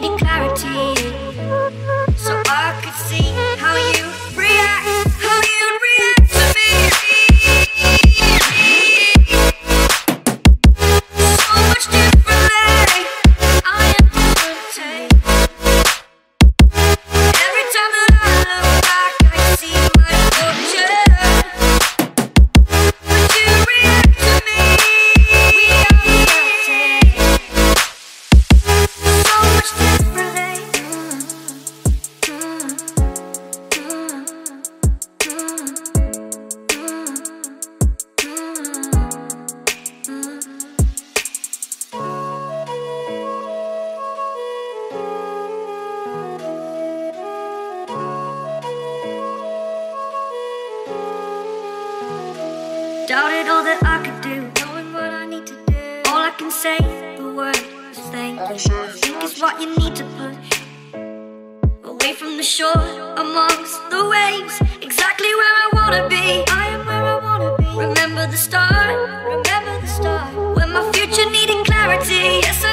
needing clarity, so I could see how you react, how you'd react to me. So much differently, I am different. Every time that I look back, I see my future. Would you react to me? We are reacting so much differently. Doubted all that I could do, knowing what I need to do. All I can say, the word is thank you. I think it's what you need to put away from the shore, amongst the waves, exactly where I wanna be. I am where I wanna be. Remember the start, remember the start. When my future needed clarity, yes.